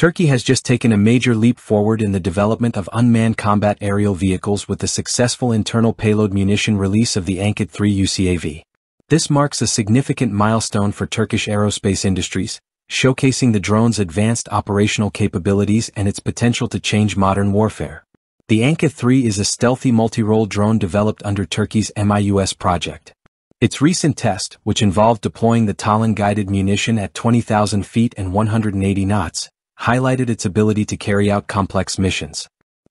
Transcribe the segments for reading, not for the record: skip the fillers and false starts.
Turkey has just taken a major leap forward in the development of unmanned combat aerial vehicles with the successful internal payload munition release of the Anka-3 UCAV. This marks a significant milestone for Turkish aerospace industries, showcasing the drone's advanced operational capabilities and its potential to change modern warfare. The Anka-3 is a stealthy multi-role drone developed under Turkey's MIUS project. Its recent test, which involved deploying the Tolun guided munition at 20,000 feet and 180 knots, highlighted its ability to carry out complex missions.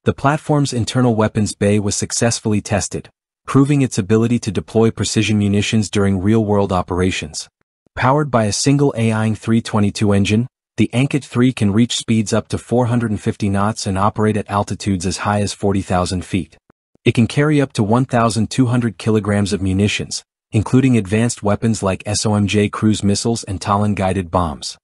The platform's internal weapons bay was successfully tested, proving its ability to deploy precision munitions during real-world operations. Powered by a single AI-322 engine, the Anka-3 can reach speeds up to 450 knots and operate at altitudes as high as 40,000 feet. It can carry up to 1,200 kilograms of munitions, including advanced weapons like SOMJ cruise missiles and Tolun-guided bombs.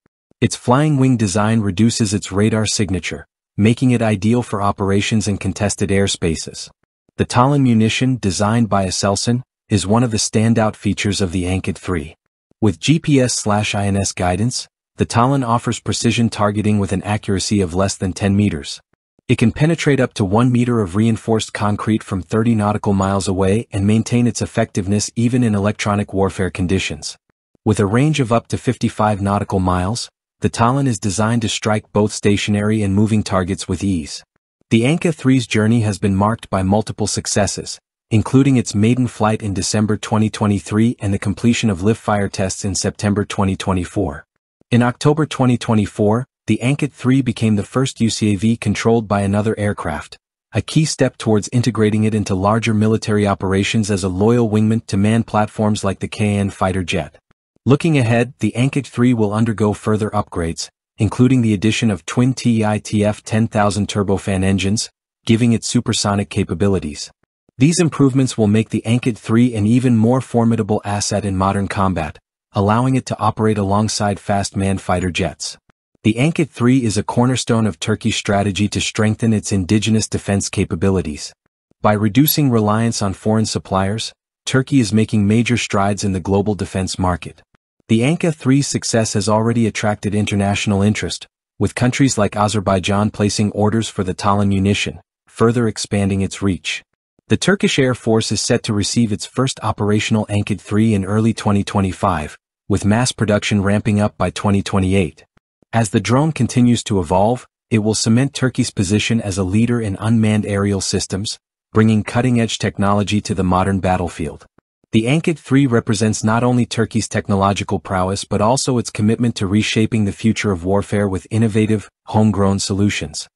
Its flying wing design reduces its radar signature, making it ideal for operations in contested airspaces. The Tolun munition, designed by Aselsan, is one of the standout features of the Anka-3. With GPS/INS guidance, the Tolun offers precision targeting with an accuracy of less than 10 meters. It can penetrate up to 1 meter of reinforced concrete from 30 nautical miles away and maintain its effectiveness even in electronic warfare conditions. With a range of up to 55 nautical miles, the Tolun is designed to strike both stationary and moving targets with ease. The Anka-3's journey has been marked by multiple successes, including its maiden flight in December 2023 and the completion of live-fire tests in September 2024. In October 2024, the Anka-3 became the first UCAV controlled by another aircraft, a key step towards integrating it into larger military operations as a loyal wingman to man platforms like the KN fighter jet. Looking ahead, the Anka-3 will undergo further upgrades, including the addition of twin TEI-TF 10,000 turbofan engines, giving it supersonic capabilities. These improvements will make the Anka-3 an even more formidable asset in modern combat, allowing it to operate alongside fast manned fighter jets. The Anka-3 is a cornerstone of Turkey's strategy to strengthen its indigenous defense capabilities. By reducing reliance on foreign suppliers, Turkey is making major strides in the global defense market. The Anka-3's success has already attracted international interest, with countries like Azerbaijan placing orders for the Tolun munition, further expanding its reach. The Turkish Air Force is set to receive its first operational Anka-3 in early 2025, with mass production ramping up by 2028. As the drone continues to evolve, it will cement Turkey's position as a leader in unmanned aerial systems, bringing cutting-edge technology to the modern battlefield. The Anka-3 represents not only Turkey's technological prowess but also its commitment to reshaping the future of warfare with innovative, homegrown solutions.